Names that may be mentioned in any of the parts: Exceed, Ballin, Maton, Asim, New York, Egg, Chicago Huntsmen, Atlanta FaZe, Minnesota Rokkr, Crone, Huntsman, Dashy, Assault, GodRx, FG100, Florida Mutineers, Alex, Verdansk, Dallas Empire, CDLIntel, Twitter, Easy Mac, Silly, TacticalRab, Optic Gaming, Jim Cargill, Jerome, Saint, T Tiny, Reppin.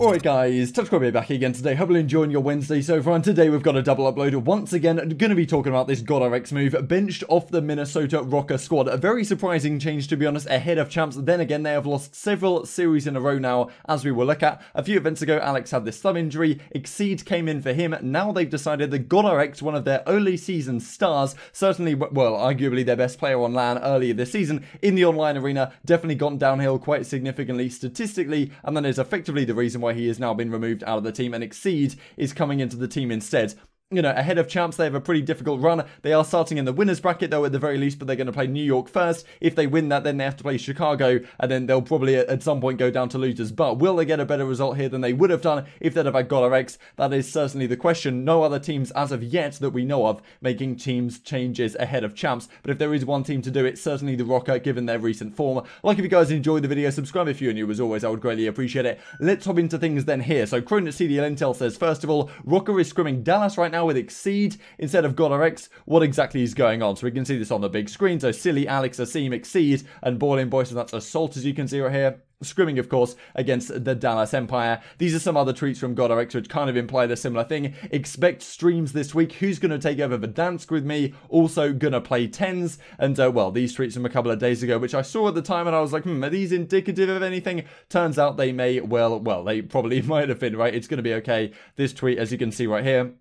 Alright guys, TacticalRab back again today. Hope you're enjoying your Wednesday so far, and today we've got a double upload. Once again, going to be talking about this GodRx move, benched off the Minnesota Rokkr squad. A very surprising change, to be honest, ahead of champs. Then again, they have lost several series in a row now, as we will look at. A few events ago, Alex had this thumb injury. Exceed came in for him. Now they've decided that GodRx, one of their only season stars, certainly, well, arguably their best player on LAN earlier this season, in the online arena, definitely gone downhill quite significantly statistically, and that is effectively the reason why he has now been removed out of the team, and Exceed is coming into the team instead. You know, ahead of champs, they have a pretty difficult run. They are starting in the winners bracket, though, at the very least, but they're going to play New York first. If they win that, then they have to play Chicago, and then they'll probably at some point go down to losers. But will they get a better result here than they would have done if they'd have had GodRx? That is certainly the question. No other teams as of yet that we know of making teams changes ahead of champs. But if there is one team to do it, certainly the Rokkr, given their recent form. Like, if you guys enjoyed the video, subscribe if you're new. As always, I would greatly appreciate it. Let's hop into things then here. So, Crone at CDLIntel says, first of all, Rokkr is scrimming Dallas right now with Exceed instead of GodRx. What exactly is going on? So we can see this on the big screen. So Silly, Alex, Asim, Exceed, and Ballin boys, and that's Assault, as you can see right here. Scrimming, of course, against the Dallas Empire. These are some other tweets from GodRx which kind of implied a similar thing. Expect streams this week. Who's going to take over Verdansk with me? Also going to play 10s. And, well, these tweets from a couple of days ago, which I saw at the time, and I was like, are these indicative of anything? Turns out they may, well, they probably might have been, right? It's going to be okay. This tweet, as you can see right here.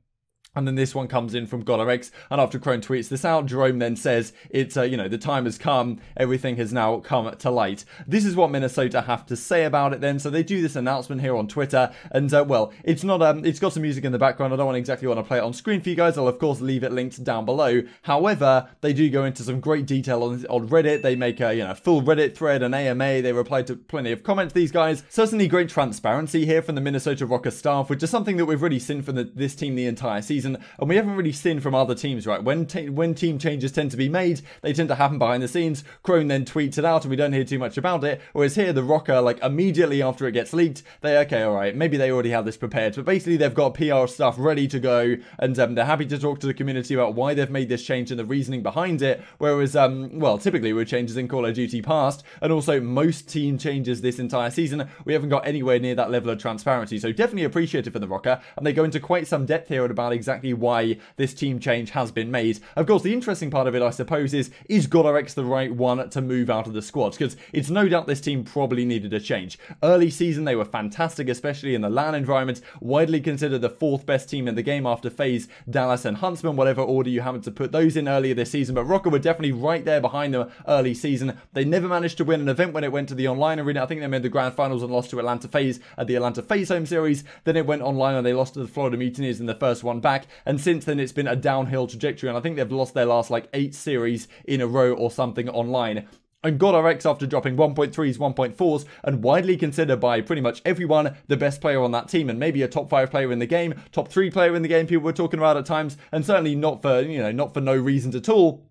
And then this one comes in from GodRx, and after Crone tweets this out, Jerome then says, it's, you know, the time has come, everything has now come to light. This is what Minnesota have to say about it then. So they do this announcement here on Twitter, and, well, it's not, it's got some music in the background. I don't exactly want to play it on screen for you guys. I'll, of course, leave it linked down below. However, they do go into some great detail on Reddit. They make a, you know, full Reddit thread, an AMA. They reply to plenty of comments, these guys. Certainly great transparency here from the Minnesota Rokkr staff, which is something that we've really seen from this team the entire season. And we haven't really seen from other teams, right? When team changes tend to be made, they tend to happen behind the scenes. Crone then tweets it out, and we don't hear too much about it. Whereas here, the Rokkr, like, immediately after it gets leaked, they, okay, all right, maybe they already have this prepared. But basically, they've got PR stuff ready to go, and they're happy to talk to the community about why they've made this change and the reasoning behind it. Whereas, well, typically with changes in Call of Duty past, and also most team changes this entire season, we haven't got anywhere near that level of transparency. So definitely appreciated for the Rokkr, and they go into quite some depth here about exactly why this team change has been made. Of course, the interesting part of it, I suppose, is GodRx the right one to move out of the squad? Because it's no doubt this team probably needed a change. Early season, they were fantastic, especially in the LAN environment, widely considered the fourth best team in the game after FaZe, Dallas, and Huntsman, whatever order you happen to put those in earlier this season. But Rokkr were definitely right there behind them early season. They never managed to win an event when it went to the online arena. I think they made the grand finals and lost to Atlanta FaZe at the Atlanta FaZe home series. Then it went online and they lost to the Florida Mutineers in the first one back. And since then, it's been a downhill trajectory, and I think they've lost their last, like, 8 series in a row or something online. And GodRx, after dropping 1.3s, 1.4s, and widely considered by pretty much everyone the best player on that team, and maybe a top 5 player in the game, top 3 player in the game, people were talking about at times, and certainly not for, you know, not for no reasons at all.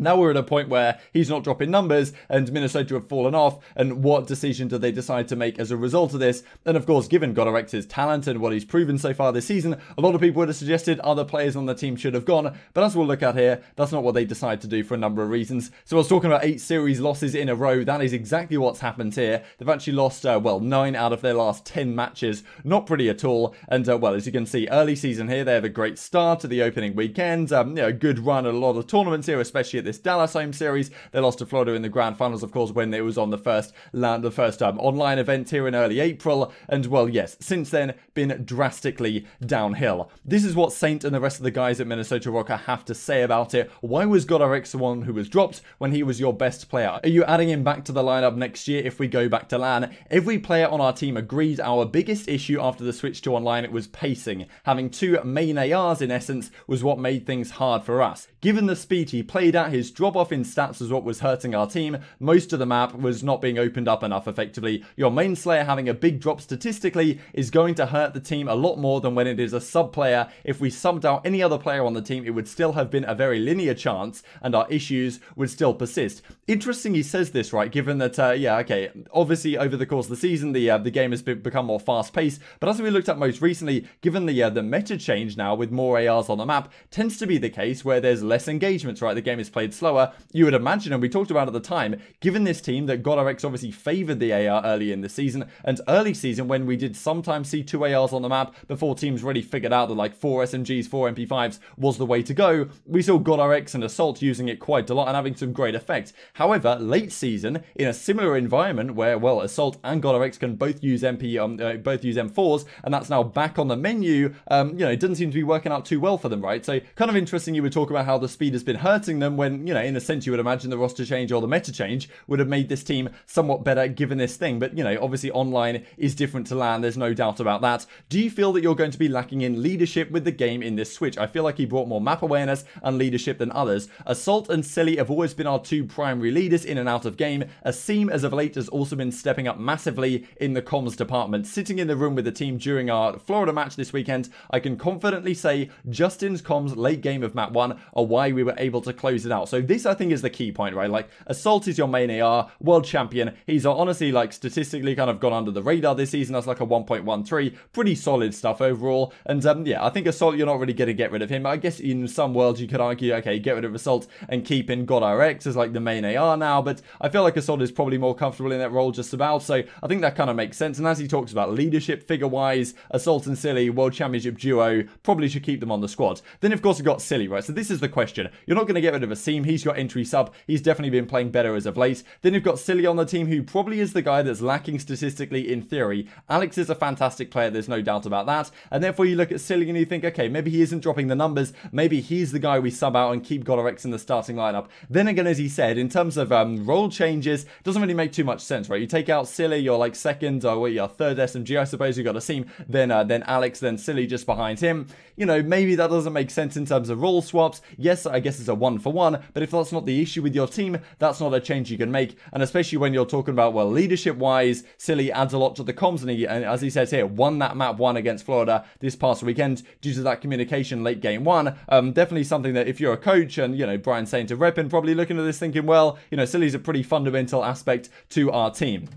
Now we're at a point where he's not dropping numbers and Minnesota have fallen off, and what decision do they decide to make as a result of this? And of course, given GodRx's talent and what he's proven so far this season, a lot of people would have suggested other players on the team should have gone, but as we'll look at here, that's not what they decide to do for a number of reasons. So I was talking about 8 series losses in a row. That is exactly what's happened here. They've actually lost, well, 9 out of their last 10 matches. Not pretty at all. And, well, as you can see, early season here, they have a great start to the opening weekend. You know, good run at a lot of tournaments here, especially at this Dallas home series. They lost to Florida in the grand finals, of course, when it was on the first online event here in early April. And, well, yes, since then, been drastically downhill. This is what Saint and the rest of the guys at Minnesota Rokkr have to say about it. Why was GodRx the one who was dropped when he was your best player? Are you adding him back to the lineup next year if we go back to LAN? Every player on our team agreed our biggest issue after the switch to online, it was pacing. Having 2 main ARs, in essence, was what made things hard for us. Given the speed he played at, his drop-off in stats was what was hurting our team. Most of the map was not being opened up enough effectively. Your main slayer having a big drop statistically is going to hurt the team a lot more than when it is a sub-player. If we subbed out any other player on the team, it would still have been a very linear chance and our issues would still persist. Interesting he says this, right, given that, yeah, okay, obviously over the course of the season, the game has become more fast-paced, but as we looked at most recently, given the meta change now with more ARs on the map, tends to be the case where there's less engagements, right? The game is played slower. You would imagine, and we talked about at the time, given this team that GodRx obviously favoured the AR early in the season, and early season when we did sometimes see 2 ARs on the map before teams really figured out that like 4 SMGs, 4 MP5s was the way to go, we saw GodRx and Assault using it quite a lot and having some great effect. However, late season, in a similar environment where, well, Assault and GodRx can both use M4s, and that's now back on the menu, you know, it doesn't seem to be working out too well for them, right? So kind of interesting you would talk about how the speed has been hurting them when, you know, in a sense you would imagine the roster change or the meta change would have made this team somewhat better given this thing. But, you know, obviously online is different to LAN, there's no doubt about that. Do you feel that you're going to be lacking in leadership with the game in this switch? I feel like he brought more map awareness and leadership than others. Assault and Silly have always been our two primary leaders in and out of game. Asim, as of late, has also been stepping up massively in the comms department. Sitting in the room with the team during our Florida match this weekend, I can confidently say Justin's comms late game of map 1 are why we were able to close it out. So this, I think, is the key point, right? Like, Assault is your main AR, world champion. He's honestly, like, statistically kind of gone under the radar this season. That's like a 1.13. Pretty solid stuff overall. And, yeah, I think Assault, you're not really going to get rid of him. I guess in some worlds you could argue, okay, get rid of Assault and keep in GodRx as, like, the main AR now. But I feel like Assault is probably more comfortable in that role just about. So I think that kind of makes sense. And as he talks about leadership figure-wise, Assault and Silly, world championship duo, probably should keep them on the squad. Then, of course, we've got Silly, right? So this is the question. You're not going to get rid of Asim. He's your entry sub. He's definitely been playing better as of late. Then you've got Silly on the team, who probably is the guy that's lacking statistically in theory. Alex is a fantastic player. There's no doubt about that. And therefore, you look at Silly and you think, okay, maybe he isn't dropping the numbers. Maybe he's the guy we sub out and keep GodRx in the starting lineup. Then again, as he said, in terms of role changes, doesn't really make too much sense, right? You take out Silly, you're like second, or well, your third SMG, I suppose. You've got Asim, then Alex, then Silly just behind him. You know, maybe that doesn't make sense in terms of role swaps. Yes, I guess it's a 1-for-1, but if that's not the issue with your team, that's not a change you can make. And especially when you're talking about, well, leadership-wise, Silly adds a lot to the comms, and, as he says here, won that map 1 against Florida this past weekend due to that communication late game 1. Definitely something that if you're a coach and, you know, Brian Saint and Reppin probably looking at this thinking, well, you know, Silly's a pretty fundamental aspect to our team.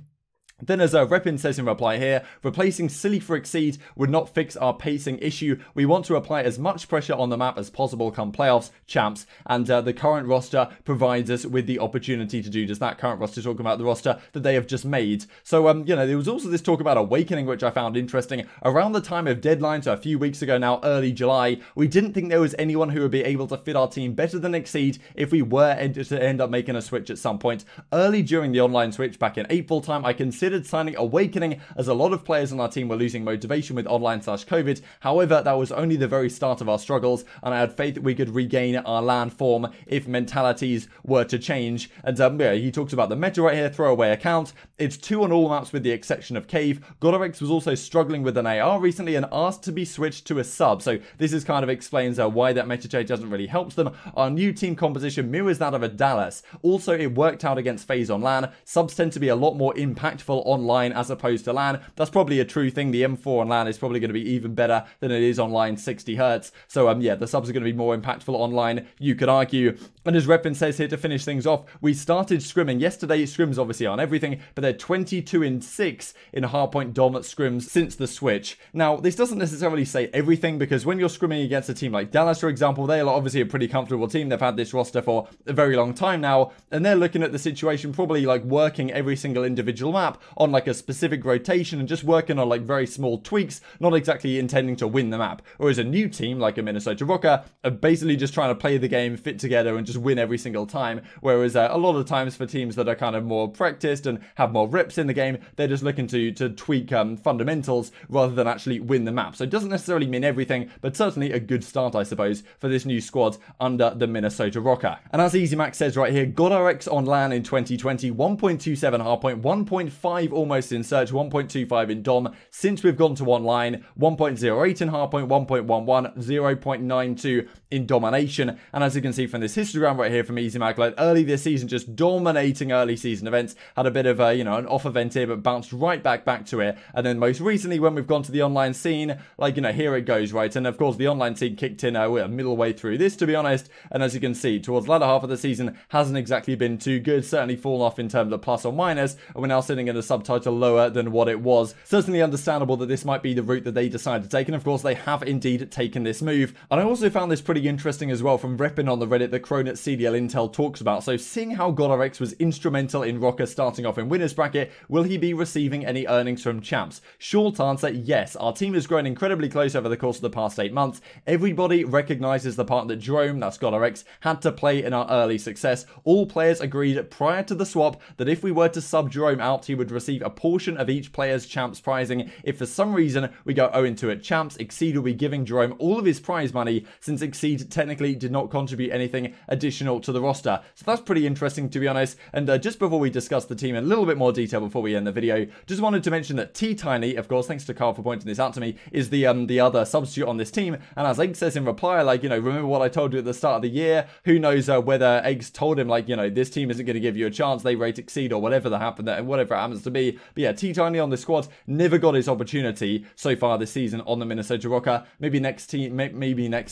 Then, as Reppin says in reply here, replacing Silly for Exceed would not fix our pacing issue. We want to apply as much pressure on the map as possible come playoffs, champs, and the current roster provides us with the opportunity to do just that. Current roster, talking about the roster that they have just made. So, you know, there was also this talk about Awakening, which I found interesting. Around the time of deadline, so a few weeks ago now, early July, we didn't think there was anyone who would be able to fit our team better than Exceed if we were to end up making a switch at some point. Early during the online switch back in April time, I considered signing Awakening, as a lot of players on our team were losing motivation with online/COVID. However, that was only the very start of our struggles, and I had faith that we could regain our LAN form if mentalities were to change. And yeah, he talks about the meta right here, throwaway account. It's 2 on all maps with the exception of Cave. GodRx was also struggling with an AR recently and asked to be switched to a sub. So this is kind of explains why that meta change hasn't really helped them. Our new team composition mirrors that of a Dallas. Also, it worked out against FaZe on LAN. Subs tend to be a lot more impactful online as opposed to LAN. That's probably a true thing. The M4 on LAN is probably going to be even better than it is online 60 Hz. So yeah, the subs are going to be more impactful online, you could argue. And as Reppin says here to finish things off, we started scrimming yesterday. Scrims obviously aren't everything, but they're 22-6 in hardpoint dom scrims since the switch. Now, this doesn't necessarily say everything, because when you're scrimming against a team like Dallas, for example, they are obviously a pretty comfortable team. They've had this roster for a very long time now, and they're looking at the situation probably like working every single individual map on like a specific rotation and just working on like very small tweaks, not exactly intending to win the map. Or as a new team like a Minnesota Rokkr are basically just trying to play the game, fit together and just win every single time. Whereas a lot of times for teams that are kind of more practiced and have more reps in the game, they're just looking to tweak fundamentals rather than actually win the map. So it doesn't necessarily mean everything, but certainly a good start, I suppose, for this new squad under the Minnesota Rokkr. And as Easy Mac says right here, GodRx on LAN in 2020, 1.27 hardpoint, 1.5 almost in search, 1.25 in dom. Since we've gone to online, 1.08 in hardpoint, 1.11, 0.92 in domination. And as you can see from this histogram right here from Easy Mac, like early this season, just dominating early season events. Had a bit of a, you know, an off event here, but bounced right back to it. And then most recently, when we've gone to the online scene, like, you know, here it goes, right? And of course, the online scene kicked in a middle way through this, to be honest. And as you can see, towards the latter half of the season, hasn't exactly been too good. Certainly fallen off in terms of plus or minus. And we're now sitting in a the subtitle lower than what it was. Certainly understandable that this might be the route that they decide to take, and of course they have indeed taken this move. And I also found this pretty interesting as well from Reppin on the Reddit that Crone at CDLIntel talks about. So seeing how GodRx was instrumental in Rokkr starting off in winner's bracket, will he be receiving any earnings from champs? Short answer, yes. Our team has grown incredibly close over the course of the past 8 months. Everybody recognizes the part that Jerome, that's GodRx, had to play in our early success. All players agreed prior to the swap that if we were to sub Jerome out, he would receive a portion of each player's champs prizing. If for some reason we go 0-2 at champs, Exceed will be giving Jerome all of his prize money, since Exceed technically did not contribute anything additional to the roster. So that's pretty interesting, to be honest. And just before we discuss the team in a little bit more detail before we end the video, just wanted to mention that T Tiny, of course, thanks to Carl for pointing this out to me, is the other substitute on this team. And as Egg says in reply, like, you know, remember what I told you at the start of the year? Who knows whether Egg's told him, like, you know, this team isn't going to give you a chance, they rate Exceed or whatever that happened there, and whatever it happens to be. But yeah, T Tiny on the squad never got his opportunity so far this season on the Minnesota Rokkr. Maybe next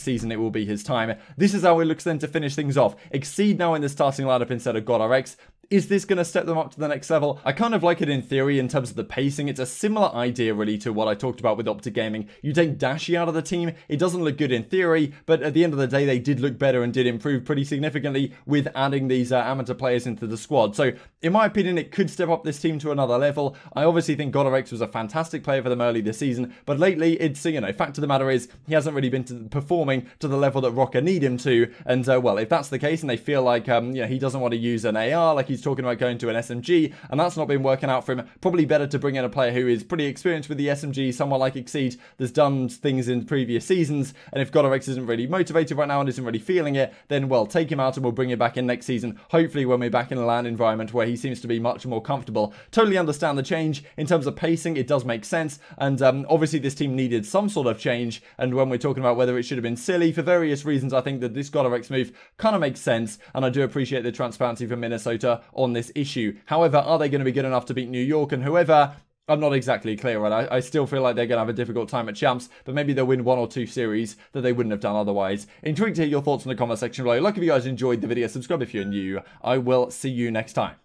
season it will be his time. This is how it looks then to finish things off. Exceed now in the starting lineup instead of GodRx. Is this going to step them up to the next level? I kind of like it in theory in terms of the pacing. It's a similar idea really to what I talked about with Optic Gaming. You take Dashy out of the team, it doesn't look good in theory, but at the end of the day they did look better and did improve pretty significantly with adding these amateur players into the squad. So in my opinion it could step up this team to another level. I obviously think GodRx was a fantastic player for them early this season, but lately it's, you know, fact of the matter is he hasn't really been performing to the level that Rokkr need him to. And well, if that's the case and they feel like you know, he doesn't want to use an AR like he's talking about going to an SMG, and that's not been working out for him, probably better to bring in a player who is pretty experienced with the SMG, someone like Exceed that's done things in previous seasons. And if GodRx isn't really motivated right now and isn't really feeling it, then well, take him out and we'll bring him back in next season, hopefully when we're back in a LAN environment where he seems to be much more comfortable. Totally understand the change. In terms of pacing, it does make sense, and obviously this team needed some sort of change. And when we're talking about whether it should have been Silly for various reasons, I think that this GodRx move kind of makes sense, and I do appreciate the transparency from Minnesota on this issue. However, are they going to be good enough to beat New York and whoever? I'm not exactly clear, right? I still feel like they're going to have a difficult time at champs, but maybe they'll win 1 or 2 series that they wouldn't have done otherwise. Intrigued to hear your thoughts in the comment section below. Like if you guys enjoyed the video, subscribe if you're new. I will see you next time.